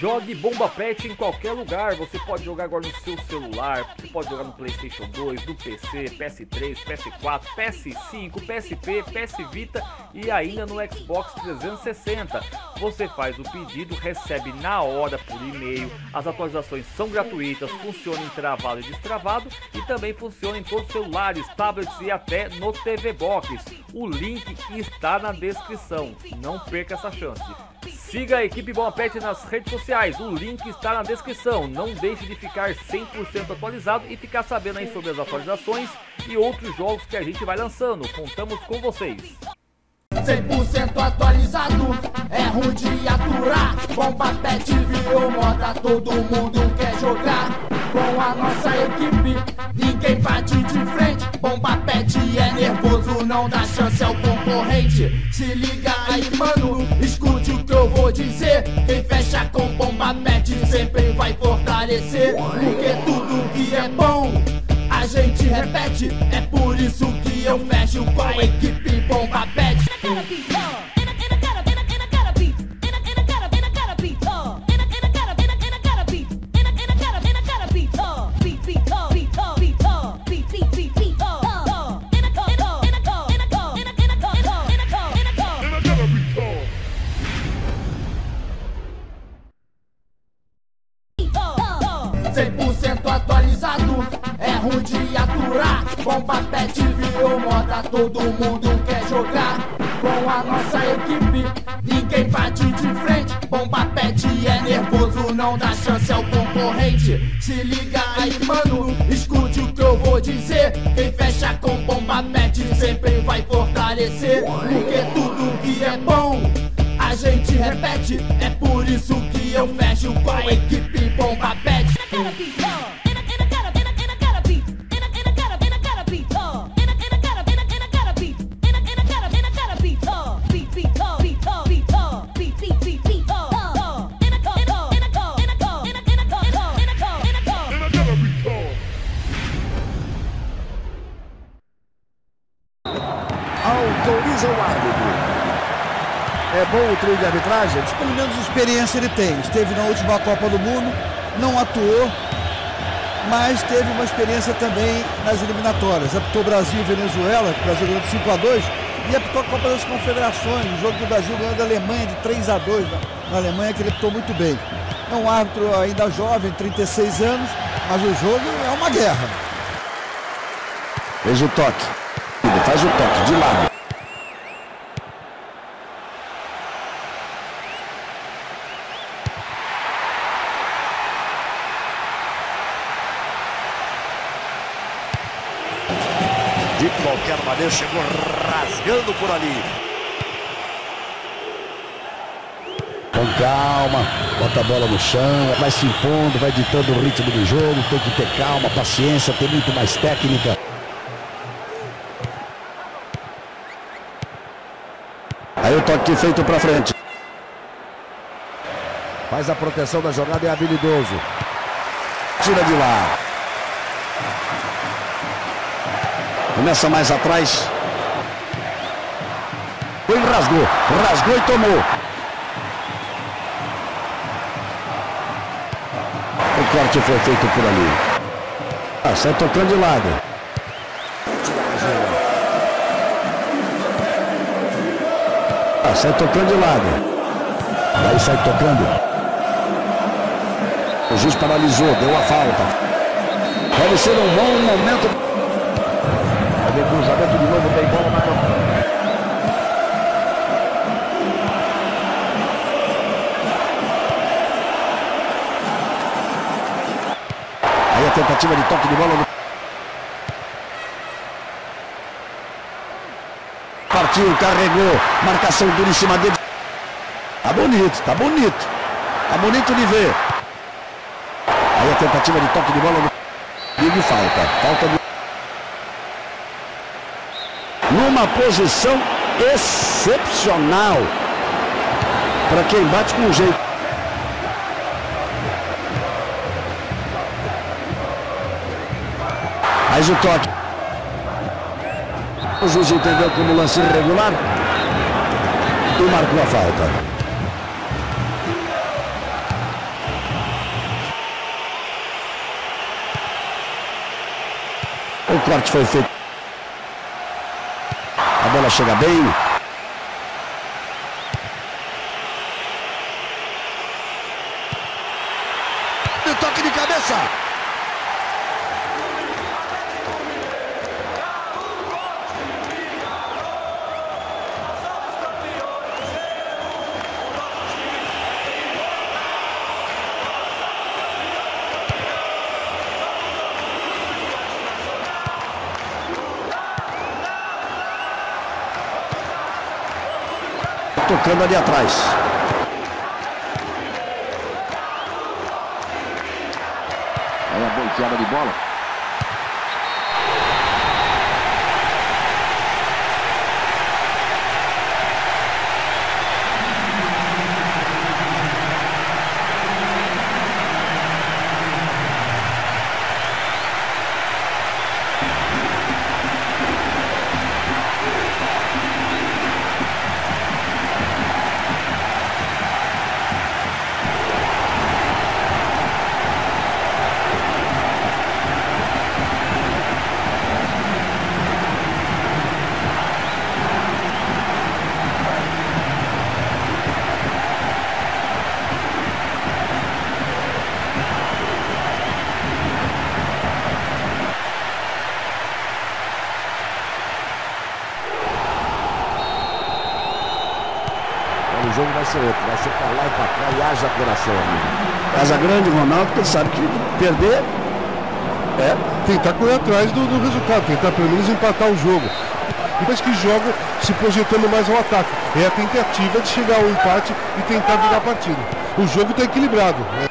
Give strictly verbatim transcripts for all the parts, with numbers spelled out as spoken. Jogue Bomba Patch em qualquer lugar. Você pode jogar agora no seu celular, você pode jogar no PlayStation dois, no P C, P S três, P S quatro, P S cinco, P S P, P S Vita e ainda no Xbox trezentos e sessenta. Você faz o pedido, recebe na hora por e-mail. As atualizações são gratuitas, funcionam em travado e destravado e também funcionam em todos os celulares, tablets e até no T V Box. O link está na descrição. Não perca essa chance. Siga a equipe Bomba Pete nas redes sociais, o link está na descrição. Não deixe de ficar cem por cento atualizado e ficar sabendo aí sobre as atualizações e outros jogos que a gente vai lançando. Contamos com vocês. cem por cento atualizado, é ruim de aturar. Bomba Pete virou moda, todo mundo quer jogar. Com a nossa equipe, ninguém bate de frente. Bomba Pete é nervoso, não dá chance ao concorrente. Se liga aí, mano, escute o que eu vou dizer. Quem fecha com Bomba Pete sempre vai fortalecer. Porque tudo que é bom, a gente repete. É por isso que eu fecho com a equipe Bomba Pete. cem por cento atualizado, é ruim de aturar. Bomba Pete virou moda, todo mundo quer jogar. Com a nossa equipe, ninguém bate de frente. Bomba Pete é nervoso, não dá chance ao concorrente. Se liga aí, mano, escute o que eu vou dizer. Quem fecha com Bomba Pete sempre vai fortalecer. Porque tudo que é bom, a gente repete. É por isso que eu fecho com a equipe Bomba Pete. Autoriza o árbitro. É bom o trio de arbitragem? Pelo menos experiência ele tem. Esteve na última Copa do Mundo, não atuou, mas teve uma experiência também nas eliminatórias. Apitou Brasil e Venezuela, o Brasil ganhou de cinco a dois, e apitou a Copa das Confederações, o jogo do Brasil ganhou da Alemanha de três a dois na Alemanha, que ele apitou muito bem. É um árbitro ainda jovem, trinta e seis anos, mas o jogo é uma guerra. Fez o toque. Ele faz o toque de lado. De qualquer maneira, chegou rasgando por ali. Com calma, bota a bola no chão, vai se impondo, vai ditando o ritmo do jogo. Tem que ter calma, paciência, tem muito mais técnica. Aí o toque feito pra frente. Faz a proteção da jogada, é habilidoso. Tira de lá. Começa mais atrás. Ele rasgou. Rasgou e tomou. O corte foi feito por ali. Ah, sai tocando de lado. Ah, sai tocando de lado. Daí sai tocando. O juiz paralisou. Deu a falta. Pode ser um bom momento. Cruzamento de novo, tem bola na mão. Aí a tentativa de toque de bola no... Partiu, carregou. Marcação dura em cima dele. Tá bonito, tá bonito. Tá bonito de ver. Aí a tentativa de toque de bola no... E de falta. Falta de... Numa posição excepcional para quem bate com jeito. Mas o toque. O juiz entendeu como lance irregular e marcou a falta. o corte foi feito. A bola chega bem. E toque de cabeça. Tocando ali atrás. Olha a bloqueada de bola. O jogo vai ser outro, vai ser pra lá e pra cá e haja coração, amigo. Haja grande, Ronaldo, porque sabe que perder é tentar correr atrás do, do resultado, tentar pelo menos empatar o jogo. Mas que joga se projetando mais ao ataque. É a tentativa de chegar ao empate e tentar virar a partida. O jogo está equilibrado. Né?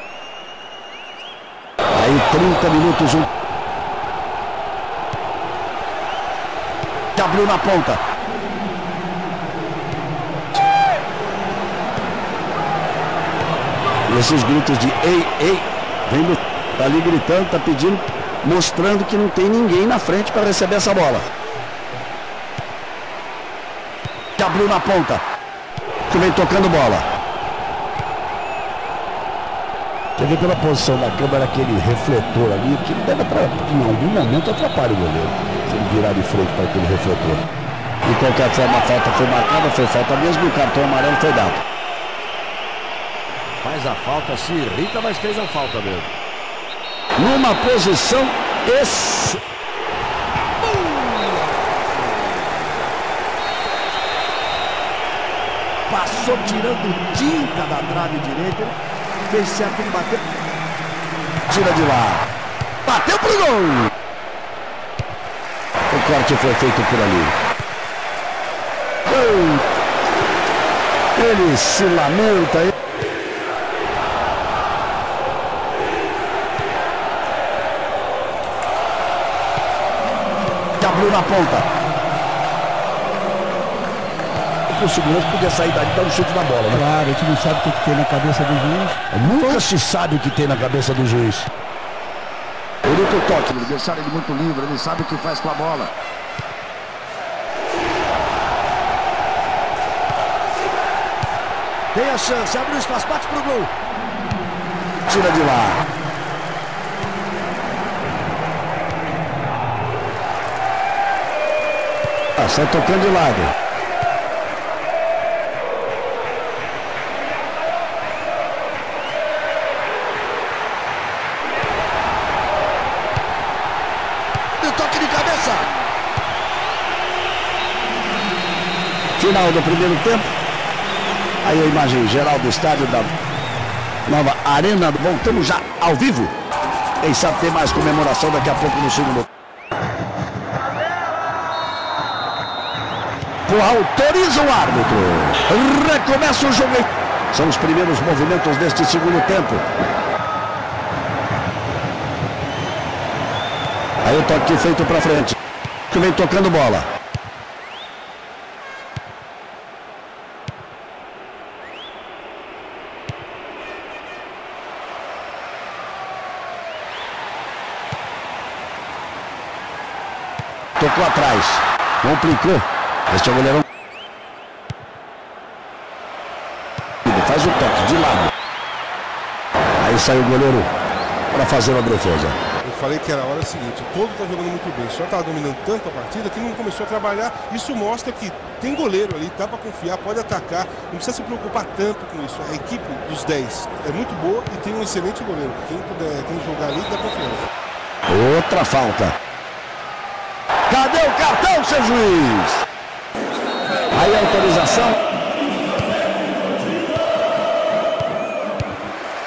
Aí trinta minutos, um. Abriu na ponta. E esses gritos de ei, ei, vem, tá ali gritando, tá pedindo, mostrando que não tem ninguém na frente para receber essa bola. Que abriu na ponta, que vem tocando bola. Você vê pela posição da câmera aquele refletor ali, que não deve atrapalhar, porque em algum momento atrapalha o goleiro, se ele virar de frente para aquele refletor. De qualquer forma, a falta foi marcada, foi falta mesmo, o cartão amarelo foi dado. Faz a falta, se irrita, mas fez a falta mesmo. Numa posição ex... Passou tirando tinta da trave direita. Fez certo de bater. Tira de lá. Bateu pro gol. O corte foi feito por ali. Gol. Ele se lamenta. Abriu na ponta. O segurança podia sair dali e dar um chute na bola, né? Claro, a gente não sabe o que, que tem na cabeça do juiz. Nunca se sabe o que tem na cabeça do juiz. Ele tem o toque. Ele deixa ele muito livre, ele sabe o que faz com a bola. Tem a chance, abre o espaço, bate pro gol. Tira de lá. Sai tocando de lado. E toque de cabeça. Final do primeiro tempo. Aí a imagem geral do estádio da nova Arena. Voltamos já ao vivo. Quem sabe tem mais comemoração daqui a pouco no segundo. Autoriza o árbitro. Recomeça o jogo. São os primeiros movimentos deste segundo tempo. Aí o toque feito para frente. Que vem tocando bola. Tocou atrás. Complicou. Este é o goleirão. Faz o toque de lado. Aí sai o goleiro para fazer a defesa. falei que era a hora seguinte, o Todo está jogando muito bem, só está dominando tanto a partida que não começou a trabalhar. Isso mostra que tem goleiro ali, dá para confiar, pode atacar, não precisa se preocupar tanto com isso. A equipe dos dez é muito boa e tem um excelente goleiro. Quem puder, quem jogar ali, dá confiança. Outra falta. Cadê o cartão, seu juiz? Aí a autorização.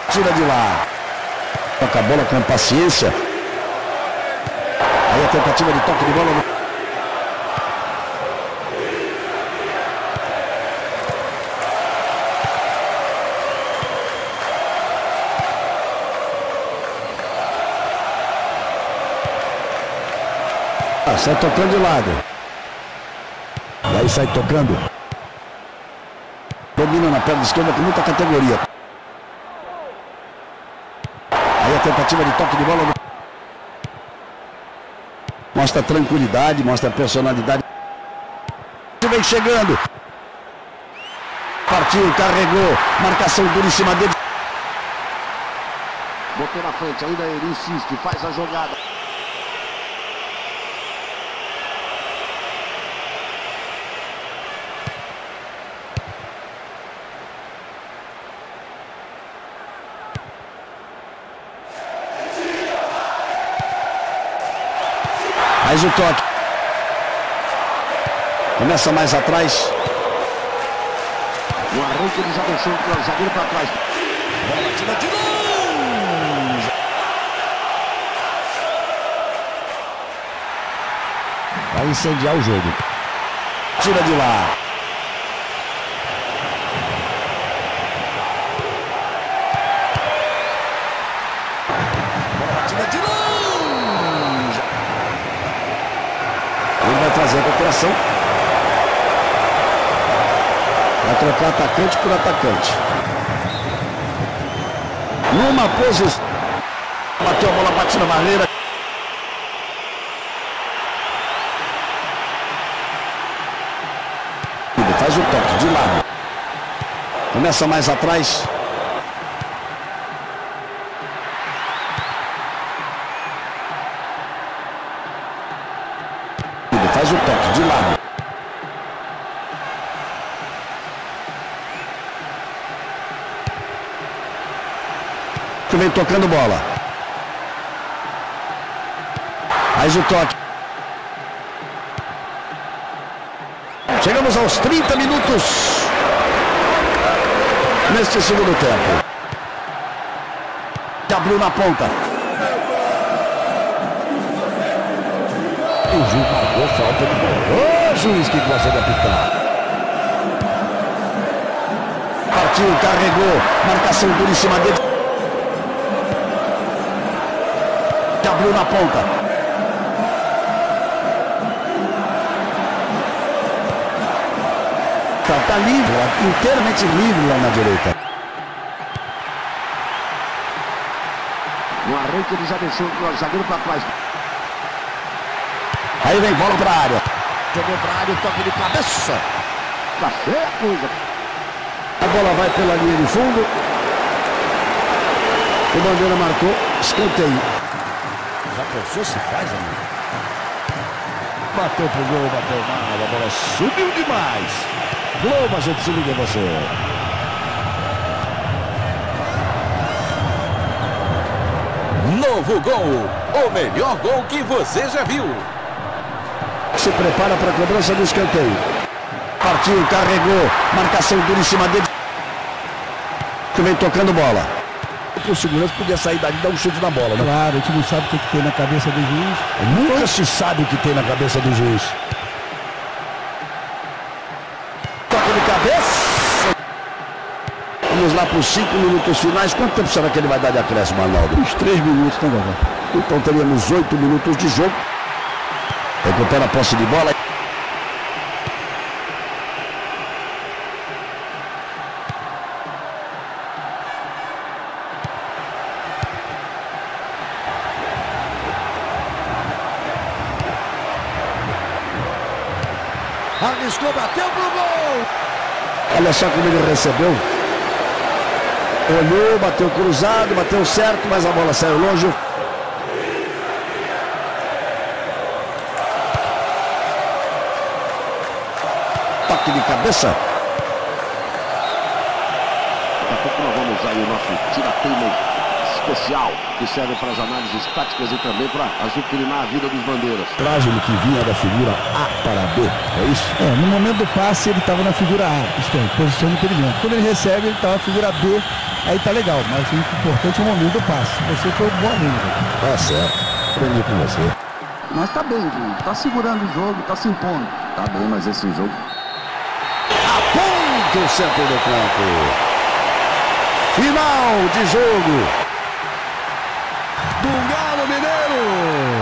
Tira de lá. Toca a bola com paciência. Aí a tentativa de toque de bola. No... Ah, sai tocando de lado. E aí sai tocando. Domina na perna esquerda com muita categoria. Tentativa de toque de bola. Mostra tranquilidade, mostra personalidade. Vem chegando. Partiu, carregou. Marcação dura em cima dele. Botou na frente, ainda ele insiste, faz a jogada. Mais o toque. Começa mais atrás. O arranque ele já deixou o zagueiro para trás. Bola tira de longe. Vai incendiar o jogo. Tira de lá. Bola tira de longe. Fazer a recuperação. Vai trocar atacante por atacante. Numa posição. Bateu a bola, bate na barreira. Faz o toque de lado. Começa mais atrás. Faz o toque de lado. Que vem tocando bola. Faz o toque. Chegamos aos trinta minutos neste segundo tempo. Abriu na ponta. O juiz marcou falta de bola. Ô juiz, que gosta de apitar. Partiu, carregou. Marcação dura em cima dele. Abriu na ponta. Tá, tá livre, inteiramente livre lá na direita. No arranque ele já deixou o zagueiro para trás. Aí vem bola para a área. Jogou para a área, toque de cabeça. Tá feia a coisa. A bola vai pela linha de fundo. O Bandeira marcou, escanteio. Já pensou se faz, amigo? Bateu pro gol, bateu mal. A bola subiu demais. Globo, a gente se liga em você. Novo gol. O melhor gol que você já viu. Se prepara para a cobrança do escanteio. Partiu, carregou. Marcação dura em cima dele. Que vem tocando bola. O segurança podia sair dali e dar um chute na bola, né? Claro, a gente não sabe o que tem na cabeça do juiz. Nunca se sabe o que tem na cabeça do juiz. Toca de cabeça. Vamos lá para os cinco minutos finais. Quanto tempo será que ele vai dar de acréscimo, Arnaldo? Uns três minutos, tá bom? Então teríamos oito minutos de jogo. Recupera a posse de bola. Arriscou, bateu pro gol. Olha só como ele recebeu. Olhou, bateu cruzado, bateu certo, mas a bola saiu longe. toque de cabeça. Daqui a pouco nós vamos usar o nosso tira-teima especial, que serve para as análises táticas e também para azucrinar a vida dos bandeiras. Trágil que vinha da figura A para B, é isso? É, no momento do passe ele estava na figura A, isto é, posição inteligente. Quando ele recebe, ele estava na figura B, aí tá legal, mas o importante é o momento do passe. Você foi um bom amigo. Tá certo, aprendi com você. Mas tá bem, gente. Tá segurando o jogo, tá se impondo. Tá bem, mas esse jogo... Aponta o centro do campo. Final de jogo do Galo Mineiro.